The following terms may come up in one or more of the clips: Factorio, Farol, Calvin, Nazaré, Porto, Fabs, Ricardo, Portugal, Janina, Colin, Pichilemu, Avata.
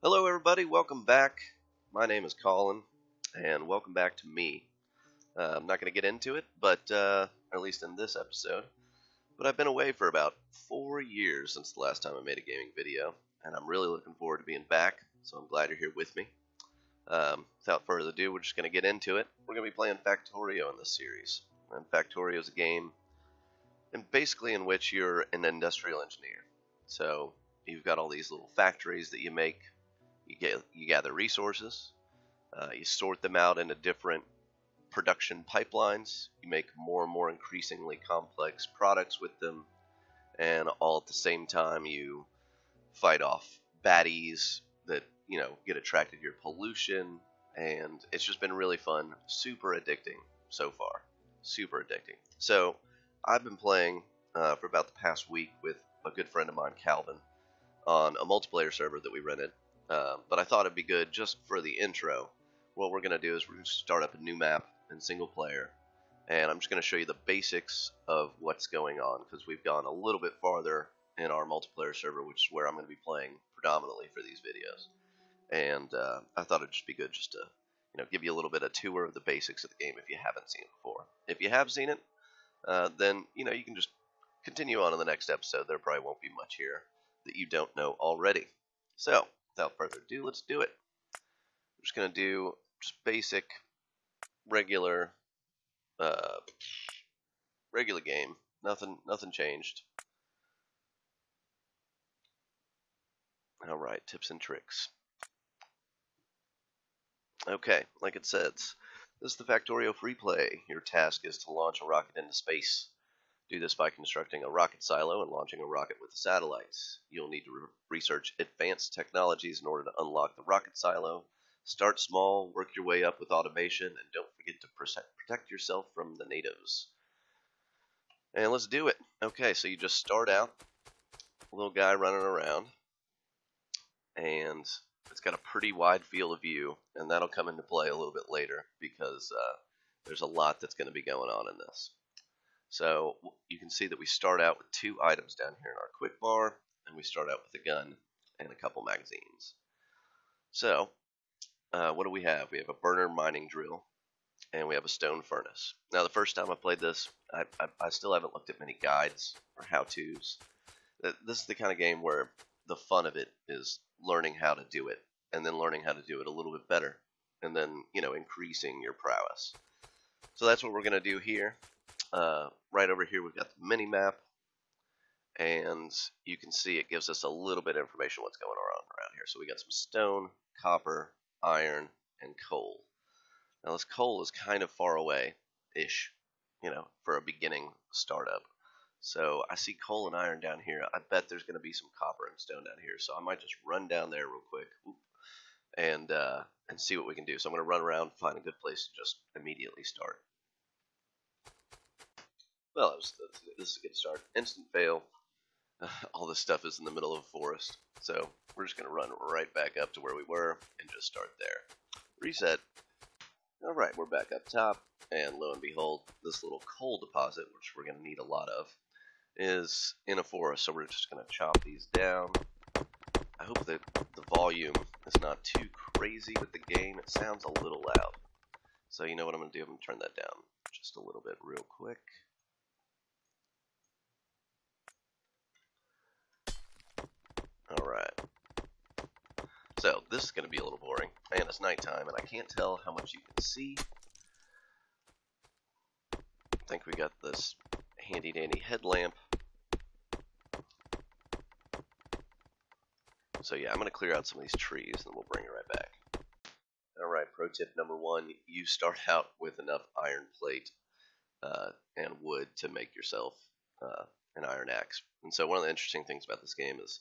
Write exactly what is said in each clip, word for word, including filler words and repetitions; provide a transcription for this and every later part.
Hello everybody, welcome back. My name is Colin, and welcome back to me. Uh, I'm not going to get into it, but uh, at least in this episode, but I've been away for about four years since the last time I made a gaming video, and I'm really looking forward to being back, so I'm glad you're here with me. Um, without further ado, we're just going to get into it. We're going to be playing Factorio in this series, and Factorio is a game and basically in which you're an industrial engineer. So you've got all these little factories that you make. You, get, you gather resources, uh, you sort them out into different production pipelines, you make more and more increasingly complex products with them, and all at the same time you fight off baddies that, you know, get attracted to your pollution, and it's just been really fun, super addicting so far, super addicting. So I've been playing uh, for about the past week with a good friend of mine, Calvin, on a multiplayer server that we rented. Uh, but I thought it'd be good just for the intro. What we're going to do is we're going to start up a new map in single player, and I'm just going to show you the basics of what's going on, because we've gone a little bit farther in our multiplayer server, which is where I'm going to be playing predominantly for these videos. And uh, I thought it'd just be good just to, you know, give you a little bit of tour of the basics of the game if you haven't seen it before. If you have seen it, uh, then, you know, you can just continue on in the next episode. There probably won't be much here that you don't know already. So without further ado, let's do it. I'm just going to do just basic, regular, uh, regular game. Nothing, nothing changed. All right, tips and tricks. Okay, like it says, this is the Factorio free play. Your task is to launch a rocket into space. Do this by constructing a rocket silo and launching a rocket with the satellites. You'll need to re research advanced technologies in order to unlock the rocket silo. Start small, work your way up with automation, and don't forget to protect yourself from the natives. And let's do it. Okay, so you just start out, a little guy running around, and it's got a pretty wide field of view, and that'll come into play a little bit later, because uh, there's a lot that's going to be going on in this. So you can see that we start out with two items down here in our quick bar, and we start out with a gun and a couple magazines. So uh, what do we have? We have a burner mining drill, and we have a stone furnace. Now the first time I played this, I, I, I still haven't looked at many guides or how-tos. This is the kind of game where the fun of it is learning how to do it, and then learning how to do it a little bit better, and then, you know, increasing your prowess. So that's what we're going to do here. Uh, right over here we've got the mini map, and you can see it gives us a little bit of information what's going on around here. So we got some stone, copper, iron, and coal. Now this coal is kind of far away ish you know, for a beginning startup. So I see coal and iron down here. I bet there's gonna be some copper and stone down here, so I might just run down there real quick and uh, and see what we can do. So I'm gonna run around, find a good place to just immediately start. Well, this is a good start. Instant fail. Uh, all this stuff is in the middle of a forest. So we're just going to run right back up to where we were and just start there. Reset. All right, we're back up top. And lo and behold, this little coal deposit, which we're going to need a lot of, is in a forest. So we're just going to chop these down. I hope that the volume is not too crazy with the game. It sounds a little loud. So you know what I'm going to do? I'm going to turn that down just a little bit real quick. Alright, so this is going to be a little boring, and it's nighttime, and I can't tell how much you can see. I think we got this handy-dandy headlamp. So yeah, I'm going to clear out some of these trees, and we'll bring it right back. Alright, pro tip number one, you start out with enough iron plate uh, and wood to make yourself uh, an iron axe. And so one of the interesting things about this game is,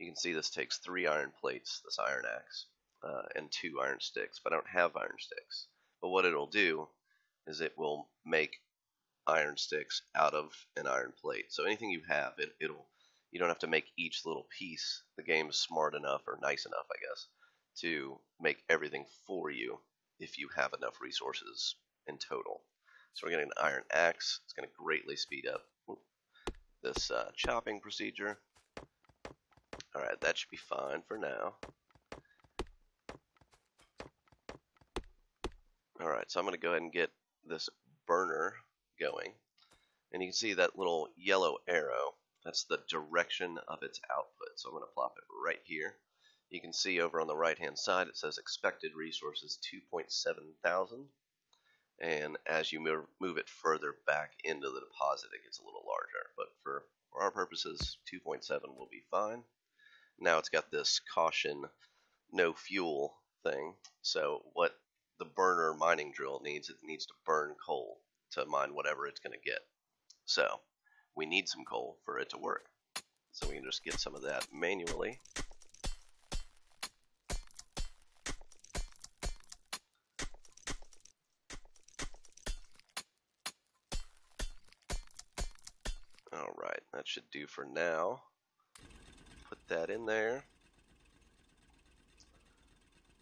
you can see this takes three iron plates, this iron axe, uh, and two iron sticks, but I don't have iron sticks. But what it'll do is it will make iron sticks out of an iron plate. So anything you have, it, it'll you don't have to make each little piece. The game's smart enough, or nice enough, I guess, to make everything for you if you have enough resources in total. So we're getting an iron axe. It's going to greatly speed up this uh, chopping procedure. Alright, that should be fine for now. Alright, so I'm going to go ahead and get this burner going. And you can see that little yellow arrow, that's the direction of its output. So I'm going to plop it right here. You can see over on the right hand side it says expected resources two point seven thousand. And as you move, move it further back into the deposit, it gets a little larger. But for, for our purposes, two point seven will be fine. Now it's got this caution, no fuel thing. So what the burner mining drill needs, it needs to burn coal to mine whatever it's going to get. So we need some coal for it to work. So we can just get some of that manually. Alright, that should do for now. Put that in there.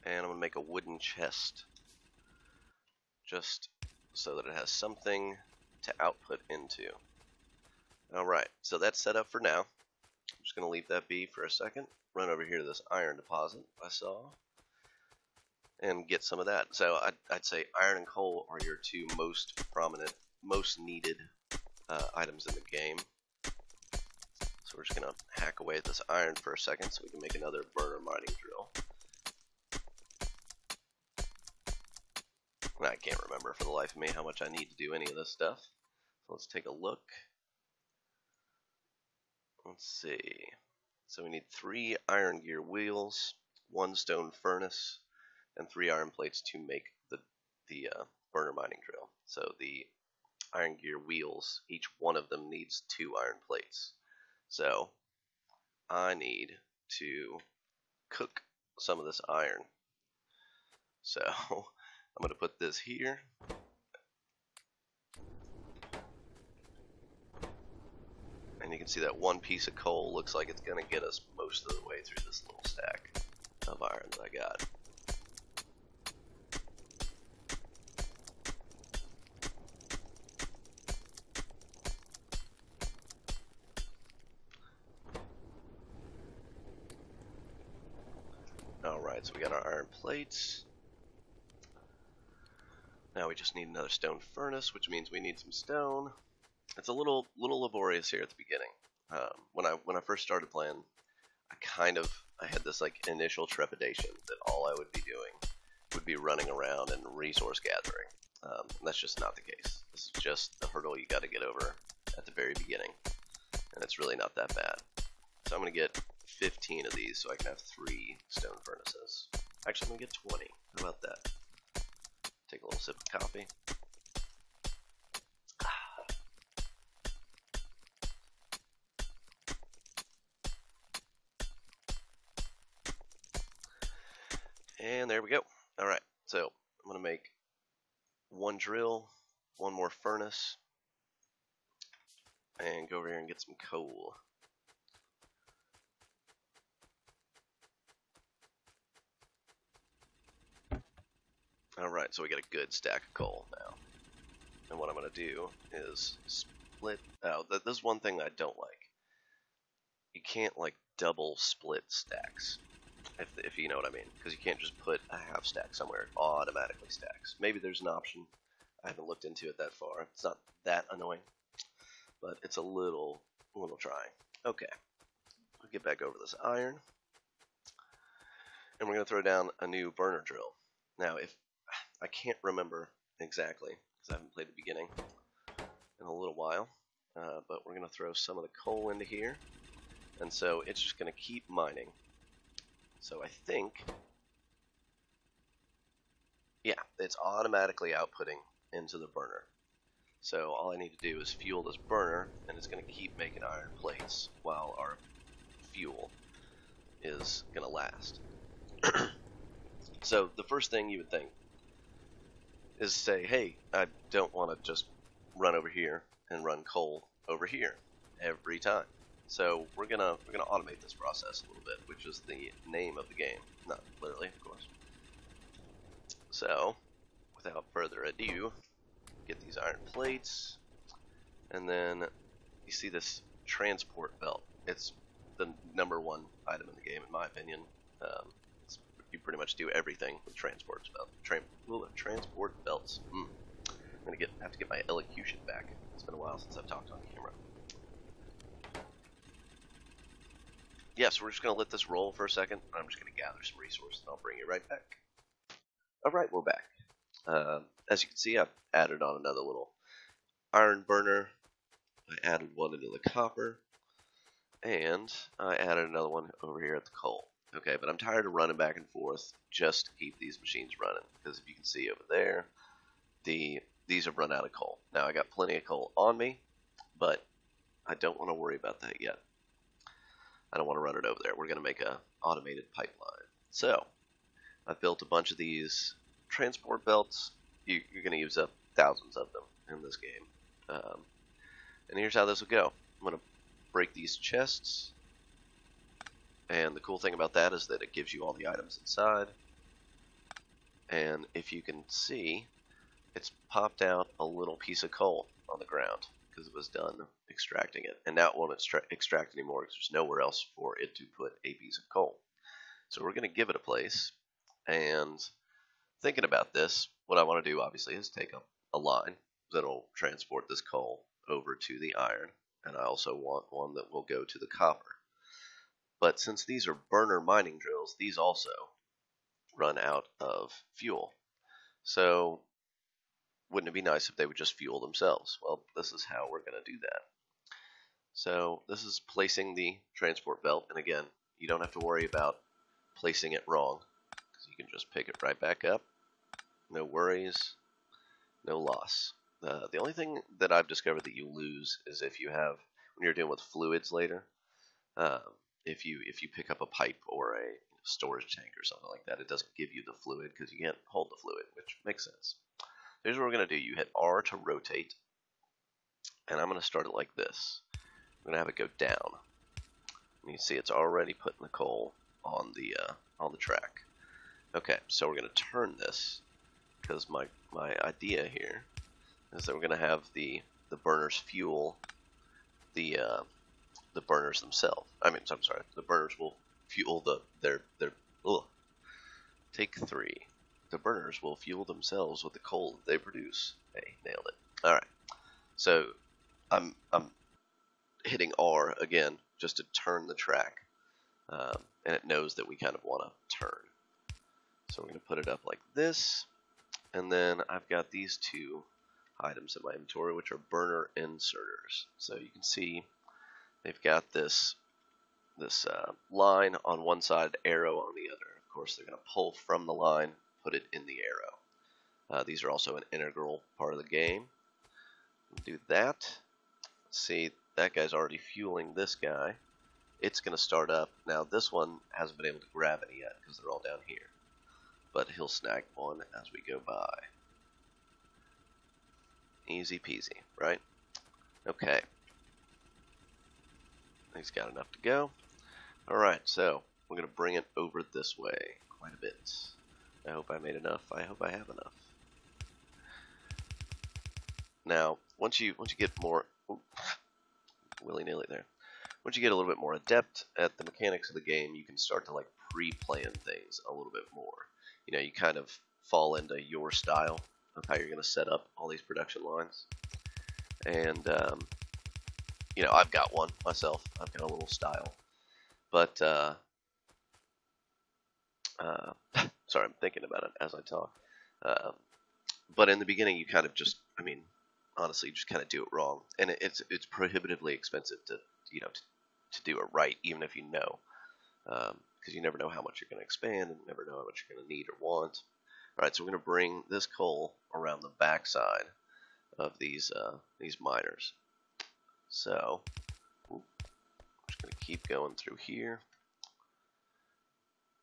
And I'm going to make a wooden chest. Just so that it has something to output into. Alright, so that's set up for now. I'm just going to leave that be for a second. Run over here to this iron deposit I saw. And get some of that. So I'd, I'd say iron and coal are your two most prominent, most needed uh, items in the game. So we're just going to hack away at this iron for a second so we can make another burner mining drill. I can't remember for the life of me how much I need to do any of this stuff. So let's take a look. Let's see. So we need three iron gear wheels, one stone furnace, and three iron plates to make the, the uh, burner mining drill. So the iron gear wheels, each one of them needs two iron plates. So I need to cook some of this iron. So I'm going to put this here. And you can see that one piece of coal looks like it's going to get us most of the way through this little stack of iron that I got. Alright, so we got our iron plates. Now we just need another stone furnace, which means we need some stone. It's a little little laborious here at the beginning. Um, when I when I first started playing, I kind of I had this like initial trepidation that all I would be doing would be running around and resource gathering. Um, and that's just not the case. This is just the hurdle you got to get over at the very beginning, and it's really not that bad. So I'm gonna get fifteen of these so I can have three stone furnaces. Actually, I'm gonna get twenty. How about that? Take a little sip of coffee. And there we go. Alright, so I'm going to make one drill, one more furnace, and go over here and get some coal. Alright, so we got a good stack of coal now. And what I'm going to do is split... Oh, th this is one thing that I don't like. You can't, like, double split stacks, if, if you know what I mean. Because you can't just put a half stack somewhere. It automatically stacks. Maybe there's an option. I haven't looked into it that far. It's not that annoying. But it's a little, little trying. Okay. I'll get back over this iron. And we're going to throw down a new burner drill. Now, if... I can't remember exactly, because I haven't played the beginning in a little while, uh, but we're going to throw some of the coal into here, and so it's just going to keep mining. So I think, yeah, it's automatically outputting into the burner. So all I need to do is fuel this burner, and it's going to keep making iron plates while our fuel is going to last. So the first thing you would think is say, hey, I don't want to just run over here and run coal over here every time. So we're gonna we're gonna automate this process a little bit, which is the name of the game, not literally, of course. So, without further ado, get these iron plates, and then you see this transport belt. It's the number one item in the game, in my opinion. Um, it's, you pretty much do everything with transport belt. Tra Ooh, transport belts. Mm. I'm gonna get have to get my elocution back. It's been a while since I've talked on camera. Yeah, so we're just gonna let this roll for a second. I'm just gonna gather some resources and I'll bring you right back. Alright, we're back. Uh, as you can see, I've added on another little iron burner. I added one into the copper. And I added another one over here at the coal. Okay, but I'm tired of running back and forth just to keep these machines running. Because if you can see over there, the these have run out of coal. Now, I got plenty of coal on me, but I don't want to worry about that yet. I don't want to run it over there. We're going to make an automated pipeline. So, I've built a bunch of these transport belts. You, you're going to use up thousands of them in this game. Um, and here's how this will go. I'm going to break these chests. And the cool thing about that is that it gives you all the items inside. And if you can see, it's popped out a little piece of coal on the ground because it was done extracting it. And now it won't extra extract anymore because there's nowhere else for it to put a piece of coal. So we're going to give it a place. And thinking about this, what I want to do obviously is take a, a line that'll transport this coal over to the iron. And I also want one that will go to the copper. But since these are burner mining drills, these also run out of fuel. So wouldn't it be nice if they would just fuel themselves? Well, this is how we're going to do that. So this is placing the transport belt. And again, you don't have to worry about placing it wrong. You can just pick it right back up. No worries, no loss. Uh, the only thing that I've discovered that you lose is if you have, when you're dealing with fluids later, uh, if you if you pick up a pipe or a storage tank or something like that, it doesn't give you the fluid because you can't hold the fluid, which makes sense. Here's what we're going to do. You hit R to rotate, and I'm going to start it like this. I'm going to have it go down. And you can see it's already putting the coal on the, uh, on the track. Okay, so we're going to turn this because my, my idea here is that we're going to have the, the burners fuel the uh, the burners themselves. I mean, I'm sorry, the burners will fuel the, their, their, ugh. Take three. The burners will fuel themselves with the coal that they produce. Hey, nailed it. All right, so I'm, I'm hitting R again just to turn the track, um, and it knows that we kind of want to turn. So I'm going to put it up like this, and then I've got these two items in my inventory, which are burner inserters. So you can see they've got this, this uh, line on one side, arrow on the other. Of course, they're going to pull from the line, put it in the arrow. Uh, these are also an integral part of the game. We'll do that. See, that guy's already fueling this guy. It's going to start up. Now, this one hasn't been able to grab any yet because they're all down here. But he'll snag one as we go by. Easy peasy, right? Okay. He's got enough to go. Alright, so we're going to bring it over this way quite a bit. I hope I made enough. I hope I have enough. Now, once you once you get more... willy-nilly there. Once you get a little bit more adept at the mechanics of the game, you can start to like pre-plan things a little bit more. You know, you kind of fall into your style of how you're going to set up all these production lines. And, um, you know, I've got one myself. I've got a little style. But, uh, uh, sorry, I'm thinking about it as I talk. Uh, but in the beginning, you kind of just, I mean, honestly, you just kind of do it wrong. And it, it's it's prohibitively expensive to, you know, to, to do it right, even if you know. Um, because you never know how much you're going to expand and never know how much you're going to need or want. All right, so we're going to bring this coal around the backside of these uh, these miners. So ooh, I'm just going to keep going through here,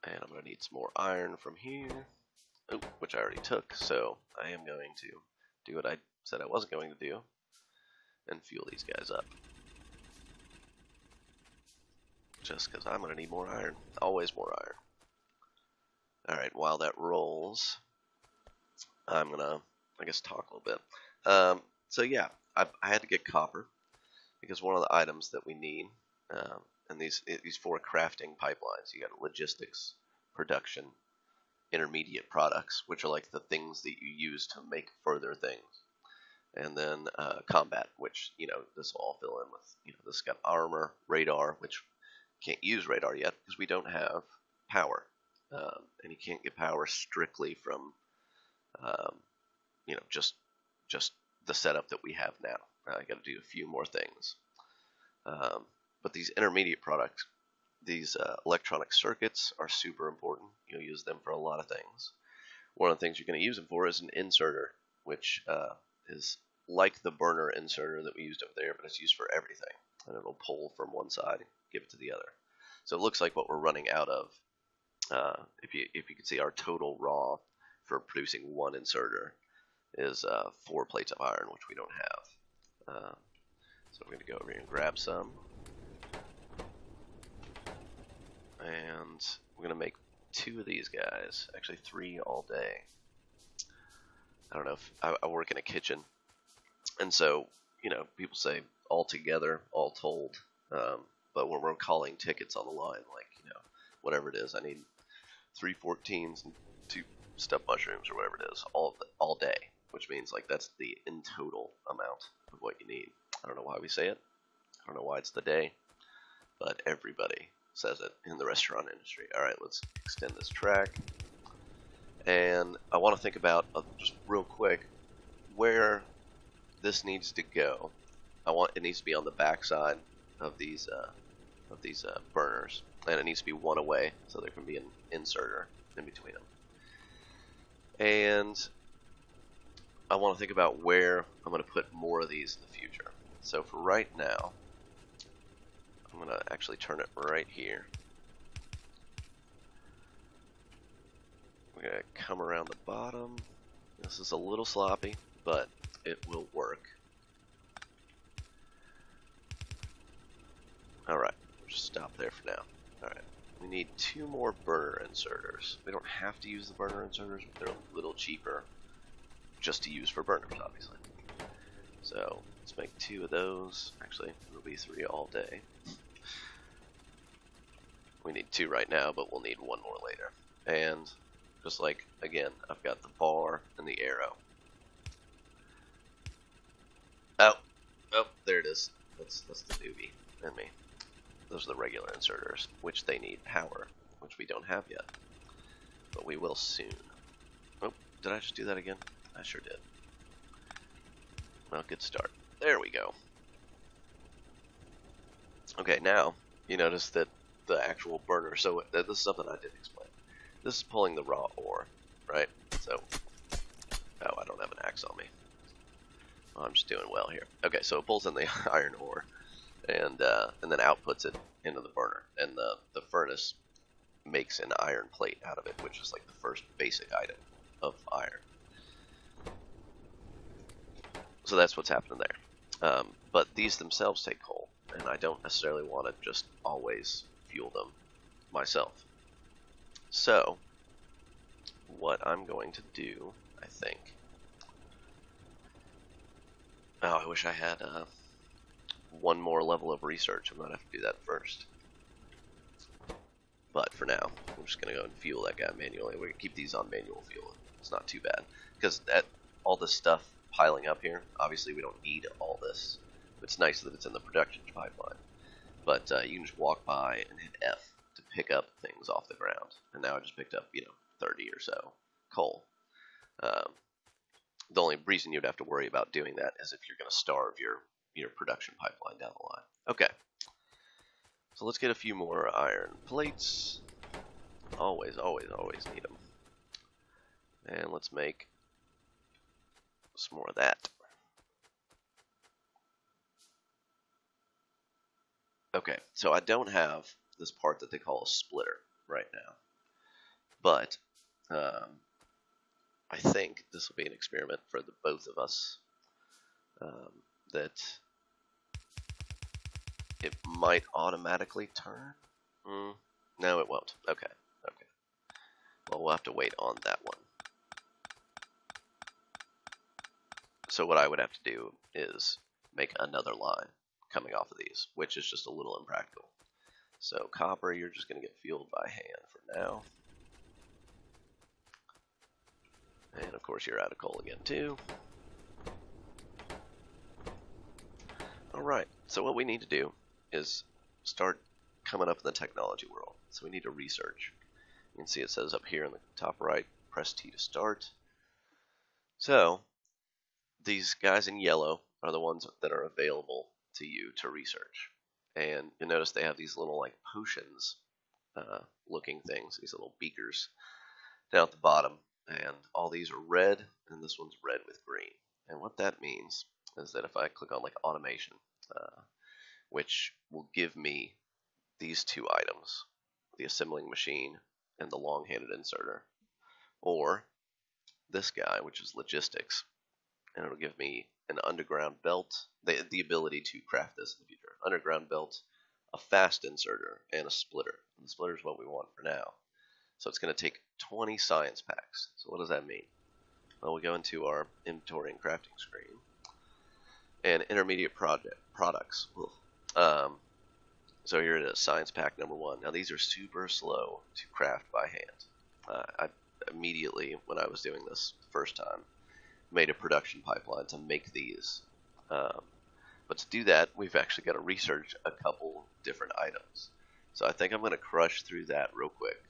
and I'm going to need some more iron from here, ooh, which I already took. So I am going to do what I said I wasn't going to do and fuel these guys up. Just because I'm going to need more iron. Always more iron. Alright, while that rolls, I'm going to, I guess, talk a little bit. Um, so yeah, I, I had to get copper because one of the items that we need, um, and these these four crafting pipelines, you got logistics, production, intermediate products, which are like the things that you use to make further things. And then uh, combat, which, you know, this will all fill in with, you know, this got armor, radar, which can't use radar yet because we don't have power. Um, and you can't get power strictly from, um, you know, just just the setup that we have now. Uh, I got to do a few more things. Um, but these intermediate products, these uh, electronic circuits are super important. You'll use them for a lot of things. One of the things you're going to use them for is an inserter, which uh, is like the burner inserter that we used over there, but it's used for everything. And it'll pull from one side and give it to the other. So it looks like what we're running out of. Uh, if you if you can see, our total raw for producing one inserter is uh, four plates of iron, which we don't have. Uh, so we're going to go over here and grab some, and we're going to make two of these guys. Actually, three all day. I don't know if I, I work in a kitchen, and so you know people say all together, all told, um, but when we're calling tickets on the line, like you know whatever it is, I need three fourteens and two stuffed mushrooms or whatever it is all all day, which means like that's the in total amount of what you need. I don't know why we say it. I don't know why it's the day, but everybody says it in the restaurant industry. All right, let's extend this track. And I want to think about uh, just real quick where this needs to go. I want it needs to be on the backside of these uh, of these uh, burners. And it needs to be one away, so there can be an inserter in between them. And I want to think about where I'm going to put more of these in the future. So for right now, I'm going to actually turn it right here. We're going to come around the bottom. This is a little sloppy, but it will work. Alright, just stop there for now. Alright, we need two more burner inserters. We don't have to use the burner inserters, but they're a little cheaper just to use for burners, obviously. So, let's make two of those. Actually, it'll be three all day. We need two right now, but we'll need one more later. And, just like, again, I've got the bar and the arrow. Oh, oh, there it is. That's, that's the newbie and me. Those are the regular inserters, which they need power, which we don't have yet, but we will soon. Oh, did I just do that again? I sure did. Well, good start. There we go. Okay, now you notice that the actual burner, so this is something I didn't explain. This is pulling the raw ore, right? So, oh, I don't have an axe on me. Well, I'm just doing well here. Okay, so it pulls in the iron ore. And, uh, and then outputs it into the burner, and the, the furnace makes an iron plate out of it, which is like the first basic item of iron. So that's what's happening there. Um, but these themselves take coal, and I don't necessarily want to just always fuel them myself. So what I'm going to do, I think... Oh, I wish I had... Uh, one more level of research. I'm gonna have to do that first, but for now I'm just gonna go and fuel that guy manually. We're gonna keep these on manual fuel. It's not too bad, because that all this stuff piling up here, obviously we don't need all this. It's nice that it's in the production pipeline, but uh, you can just walk by and hit F to pick up things off the ground, and now I just picked up, you know, thirty or so coal. Um, the only reason you'd have to worry about doing that is if you're gonna starve your your production pipeline down the line. Okay, so let's get a few more iron plates. Always, always, always need them. And let's make some more of that. Okay, so I don't have this part that they call a splitter right now, but um, I think this will be an experiment for the both of us. Um, that it might automatically turn. Mm, no, it won't. Okay, okay. Well, we'll have to wait on that one. So what I would have to do is make another line coming off of these, which is just a little impractical. So copper, you're just going to get fueled by hand for now. And of course you're out of coal again too. Alright, so what we need to do is start coming up in the technology world. So we need to research. You can see it says up here in the top right, press T to start. So these guys in yellow are the ones that are available to you to research. And you'll notice they have these little like potions uh, looking things, these little beakers down at the bottom. And all these are red, and this one's red with green. And what that means is that if I click on like automation, uh, which will give me these two items, the assembling machine and the long-handed inserter, or this guy, which is logistics, and it'll give me an underground belt, the, the ability to craft this in the future, underground belt, a fast inserter, and a splitter. And the splitter is what we want for now. So it's going to take twenty science packs. So what does that mean? Well, we go into our inventory and crafting screen, and intermediate project products. Um, so here it is, science pack number one. Now these are super slow to craft by hand. Uh, I immediately, when I was doing this the first time, made a production pipeline to make these. Um, but to do that, we've actually got to research a couple different items. So I think I'm going to crush through that real quick.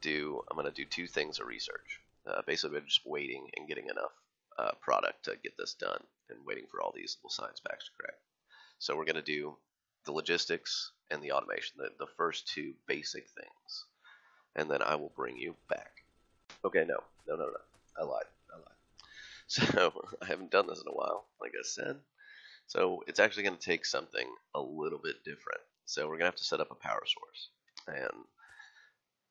Do I'm going to do two things of research. Uh, basically, just waiting and getting enough Uh, product to get this done and waiting for all these little science packs to crack. So we're going to do the logistics and the automation, the, the first two basic things, and then I will bring you back. Okay, no, no, no, no, I lied, I lied. So I haven't done this in a while, like I said. So it's actually going to take something a little bit different. So we're going to have to set up a power source. And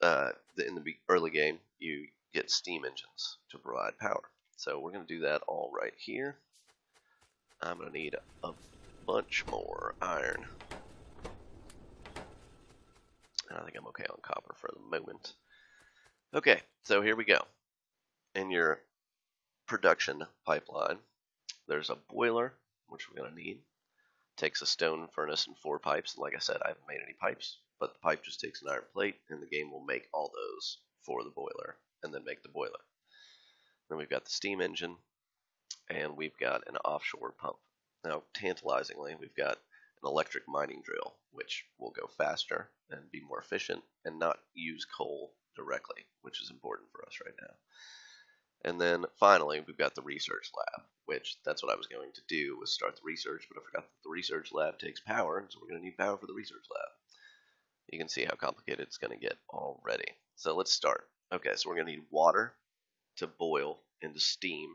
uh, the, in the early game, you get steam engines to provide power. So we're going to do that all right here. I'm going to need a bunch more iron. And I think I'm okay on copper for the moment. Okay, so here we go. In your production pipeline, there's a boiler, which we're going to need. It takes a stone furnace and four pipes. And like I said, I haven't made any pipes, but the pipe just takes an iron plate, and the game will make all those for the boiler, and then make the boiler. Then we've got the steam engine, and we've got an offshore pump. Now, tantalizingly, we've got an electric mining drill, which will go faster and be more efficient and not use coal directly, which is important for us right now. And then, finally, we've got the research lab, which that's what I was going to do, was start the research, but I forgot that the research lab takes power, so we're going to need power for the research lab. You can see how complicated it's going to get already. So let's start. Okay, so we're going to need water to boil into steam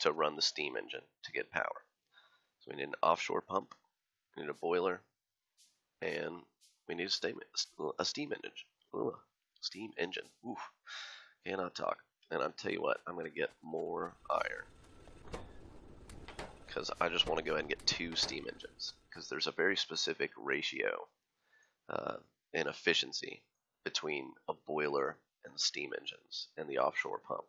to run the steam engine to get power. So we need an offshore pump, we need a boiler, and we need a steam, a steam engine. Ooh, steam engine. Oof. Cannot talk. And I'll tell you what, I'm going to get more iron, because I just want to go ahead and get two steam engines, because there's a very specific ratio uh, in efficiency between a boiler and the steam engines and the offshore pump.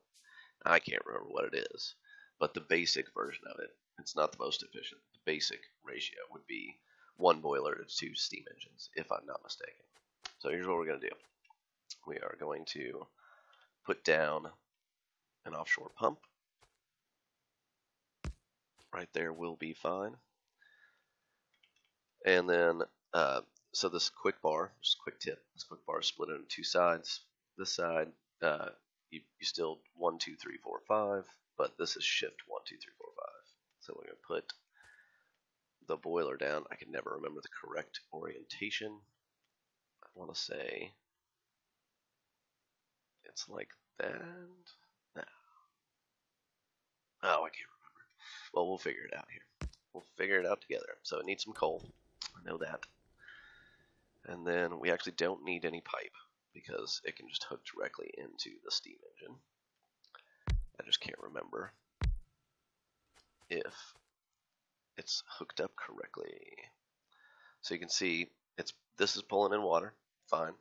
I can't remember what it is, but the basic version of it, it's not the most efficient. The basic ratio would be one boiler to two steam engines, if I'm not mistaken. So here's what we're going to do. We are going to put down an offshore pump. Right there will be fine. And then, uh, so this quick bar, just a quick tip, this quick bar is split into two sides. This side, uh, you, you still one, two, three, four, five, but this is shift one, two, three, four, five. So we're going to put the boiler down. I can never remember the correct orientation. I want to say it's like that. No. Oh, I can't remember. Well, we'll figure it out here. We'll figure it out together. So it needs some coal. I know that. And then we actually don't need any pipe, because it can just hook directly into the steam engine. I just can't remember if it's hooked up correctly. So you can see it's this is pulling in water, fine.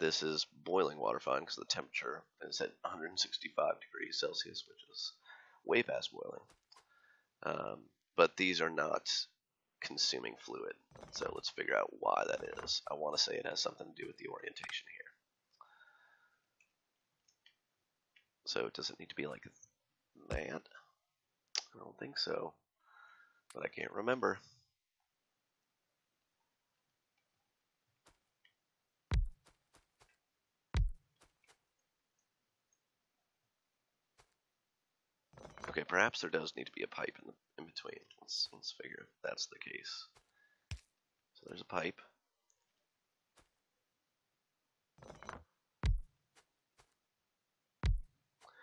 This is boiling water, fine, because the temperature is at one hundred sixty-five degrees Celsius, which is way past boiling. Um, but these are not consuming fluid, so let's figure out why that is. I want to say it has something to do with the orientation here. So it doesn't need to be like that. I don't think so, but I can't remember. Okay, perhaps there does need to be a pipe in, the, in between. Let's, let's figure if that's the case. So there's a pipe.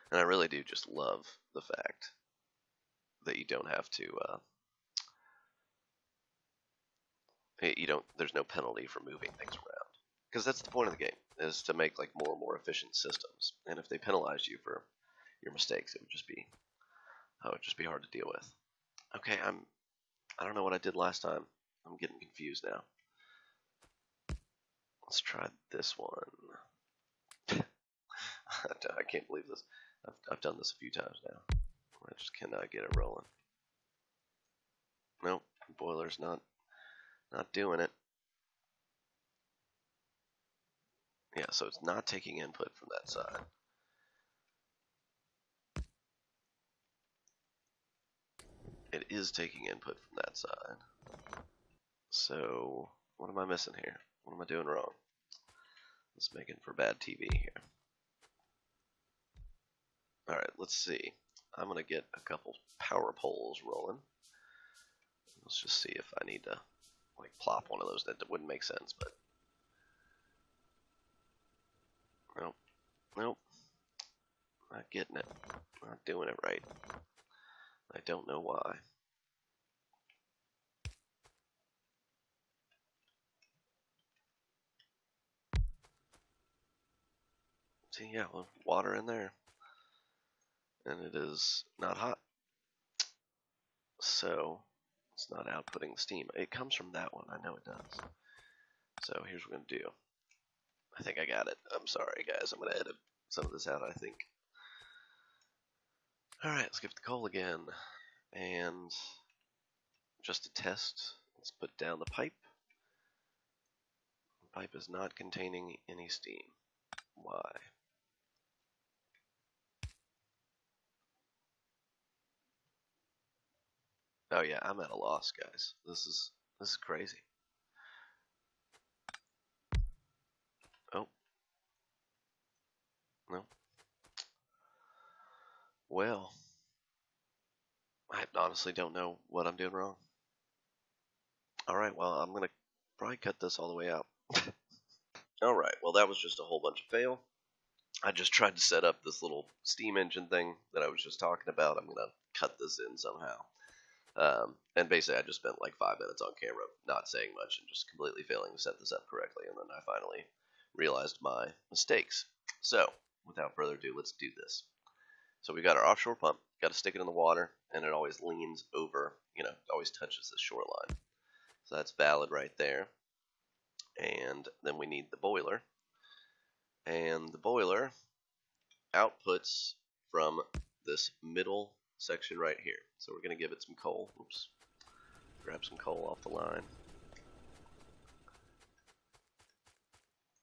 And I really do just love the fact that you don't have to, uh, you don't, there's no penalty for moving things around. Because that's the point of the game, is to make like more and more efficient systems. And if they penalize you for your mistakes, it would just be Oh, it'd just be hard to deal with. Okay, I'm... I don't know what I did last time. I'm getting confused now. Let's try this one. I can't believe this. I've, I've done this a few times now. I just cannot get it rolling. Nope, boiler's not, not doing it. Yeah, so it's not taking input from that side. It is taking input from that side. So, what am I missing here? What am I doing wrong? Let's make it for bad T V here. Alright, let's see. I'm going to get a couple power poles rolling. Let's just see if I need to like plop one of those. That wouldn't make sense, but... Nope. Nope. Not getting it. Not doing it right. I don't know why. See, yeah, well, water in there. And it is not hot. So, it's not outputting steam. It comes from that one, I know it does. So, here's what we're going to do. I think I got it. I'm sorry, guys. I'm going to edit some of this out, I think. Alright, let's give it the coal again, and just to test, let's put down the pipe. The pipe is not containing any steam. Why? Oh yeah, I'm at a loss, guys. This is, this is crazy. Oh. No. Well, I honestly don't know what I'm doing wrong. Alright, well, I'm going to probably cut this all the way out. Alright, well, that was just a whole bunch of fail. I just tried to set up this little steam engine thing that I was just talking about. I'm going to cut this in somehow. Um, and basically, I just spent like five minutes on camera not saying much and just completely failing to set this up correctly. And then I finally realized my mistakes. So, without further ado, let's do this. So we got our offshore pump, got to stick it in the water, and it always leans over, you know, it always touches the shoreline. So that's valid right there. And then we need the boiler. And the boiler outputs from this middle section right here. So we're going to give it some coal. Oops. Grab some coal off the line.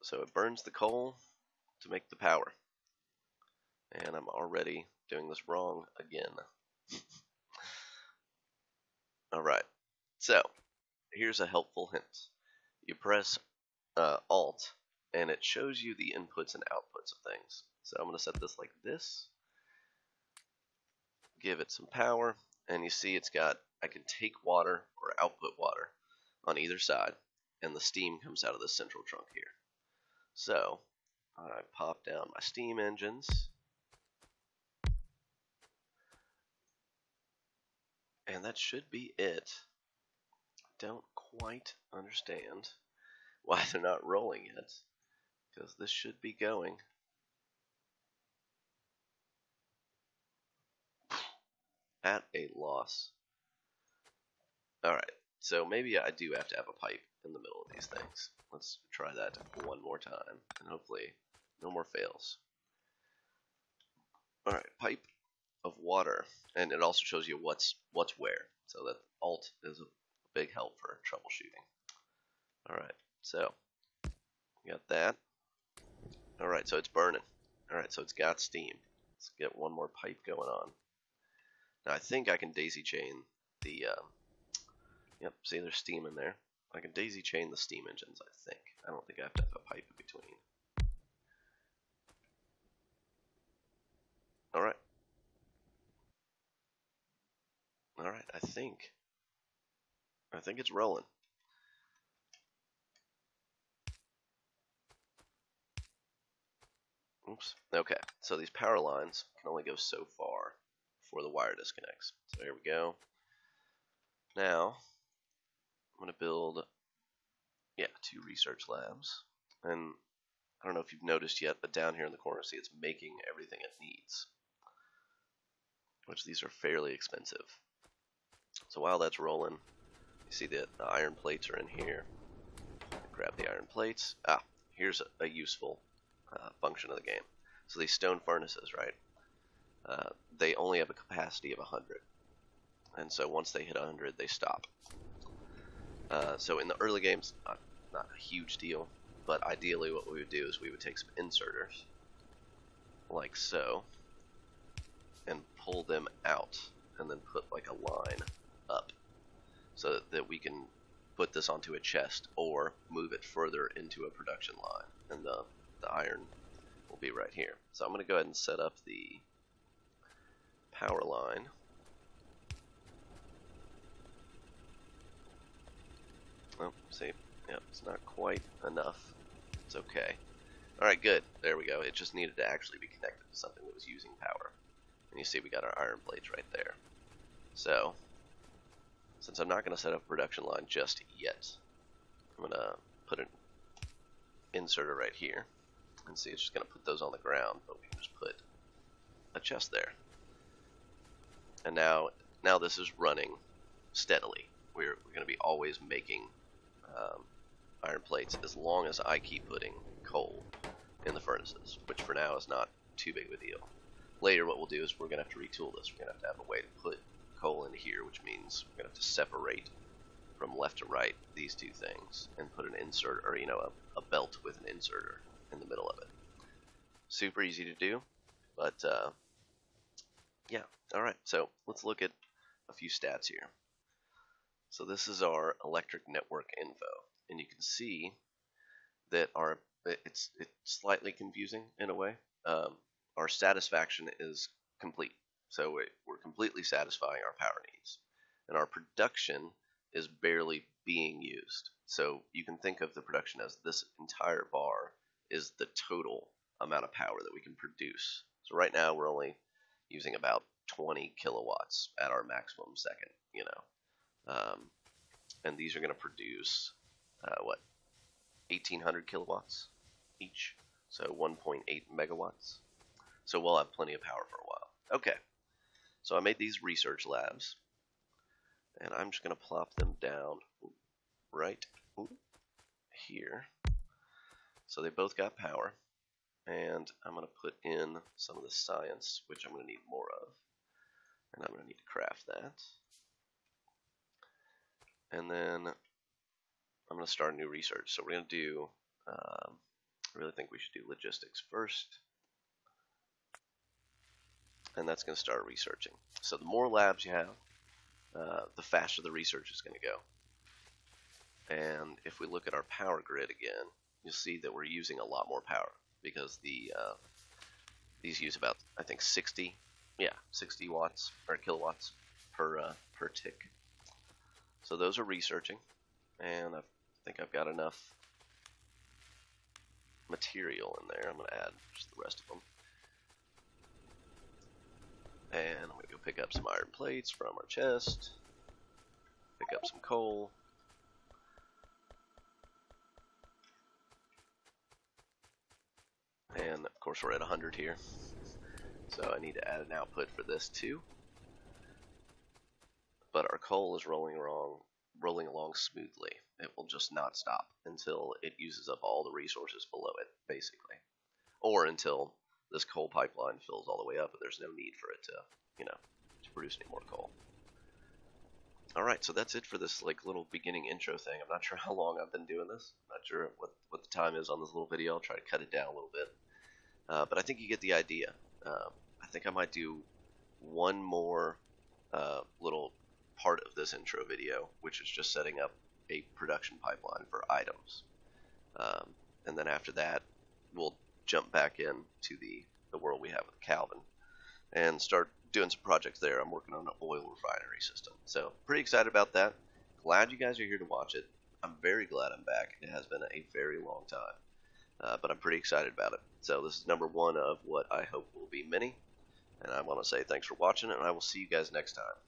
So it burns the coal to make the power. And I'm already doing this wrong again. Alright, so here's a helpful hint. You press uh, Alt and it shows you the inputs and outputs of things. So I'm going to set this like this, give it some power, and you see it's got, I can take water or output water on either side, and the steam comes out of the central trunk here. So I pop down my steam engines. And that should be it. I don't quite understand why they're not rolling yet, because this should be going. At a loss. Alright, so maybe I do have to have a pipe in the middle of these things. Let's try that one more time, and hopefully no more fails. Alright, pipe of water, and it also shows you what's what's where, so that Alt is a big help for troubleshooting. Alright, so we got that. Alright, so it's burning. Alright, so it's got steam. Let's get one more pipe going on. Now I think I can daisy chain the, uh, yep, see there's steam in there. I can daisy chain the steam engines, I think. I don't think I have to have a pipe in between. Alright. Alright, I think. I think it's rolling. Oops. Okay, so these power lines can only go so far before the wire disconnects. So here we go. Now, I'm going to build, yeah, two research labs. And I don't know if you've noticed yet, but down here in the corner, see, it's making everything it needs. Which these are fairly expensive. So while that's rolling, you see that the iron plates are in here. Grab the iron plates. Ah, here's a, a useful uh, function of the game. So these stone furnaces, right? Uh, they only have a capacity of one hundred. And so once they hit one hundred, they stop. Uh, so in the early games, not, not a huge deal, but ideally what we would do is we would take some inserters, like so, and pull them out, and then put like a line up, so that, that we can put this onto a chest, or move it further into a production line, and the, the iron will be right here. So I'm going to go ahead and set up the power line. Oh, see, yep, it's not quite enough. It's okay. Alright, good. There we go. It just needed to actually be connected to something that was using power. And you see we got our iron plates right there. So, since I'm not going to set up a production line just yet, I'm going to put an inserter right here. And see, it's just going to put those on the ground, but we can just put a chest there. And now, now this is running steadily. We're, we're going to be always making um, iron plates as long as I keep putting coal in the furnaces, which for now is not too big of a deal. Later what we'll do is we're going to have to retool this. We're going to have to have a way to put coal in here, which means we're going to have to separate from left to right these two things and put an insert, or you know, a, a belt with an inserter in the middle of it. Super easy to do, but uh, yeah. Alright, so let's look at a few stats here. So this is our electric network info, and you can see that our it's it's slightly confusing in a way. Um, our satisfaction is complete, so we're completely satisfying our power needs, and our production is barely being used. So you can think of the production as this entire bar is the total amount of power that we can produce. So right now we're only using about twenty kilowatts at our maximum second, you know. Um, and these are going to produce, uh, what, eighteen hundred kilowatts each, so one point eight megawatts. So we'll have plenty of power for a while. Okay, so I made these research labs, and I'm just going to plop them down right here. So they both got power, and I'm going to put in some of the science, which I'm going to need more of, and I'm going to need to craft that. And then I'm going to start a new research. So we're going to do, um, I really think we should do logistics first. And that's going to start researching. So the more labs you have, uh, the faster the research is going to go. And if we look at our power grid again, you'll see that we're using a lot more power. Because the uh, these use about, I think, sixty, yeah, sixty watts or kilowatts per, uh, per tick. So those are researching, and I think I've got enough material in there. I'm going to add just the rest of them. And I'm going to go pick up some iron plates from our chest, pick up some coal. And of course we're at one hundred here, so I need to add an output for this too. But our coal is rolling along, rolling along smoothly. It will just not stop until it uses up all the resources below it, basically. Or until this coal pipeline fills all the way up and there's no need for it to, you know, to produce any more coal. Alright, so that's it for this like little beginning intro thing. I'm not sure how long I've been doing this. I'm not sure what, what the time is on this little video. I'll try to cut it down a little bit. Uh, but I think you get the idea. Uh, I think I might do one more uh, little part of this intro video, which is just setting up a production pipeline for items. Um, and then after that, we'll jump back in to the, the world we have with Calvin and start doing some projects there. I'm working on an oil refinery system. So pretty excited about that. Glad you guys are here to watch it. I'm very glad I'm back. It has been a very long time, uh, but I'm pretty excited about it. So this is number one of what I hope will be many. And I want to say thanks for watching, and I will see you guys next time.